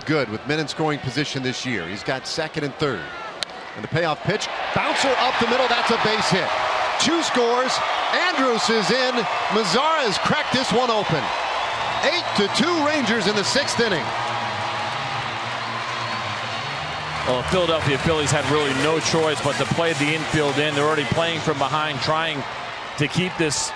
played good with men in scoring position this year. He's got second and third. And the payoff pitch, bouncer up the middle, that's a base hit. Two scores, Andrus is in, Mazara has cracked this one open. 8-2 Rangers in the sixth inning. Well, Philadelphia Phillies had really no choice but to play the infield in. They're already playing from behind, trying to keep this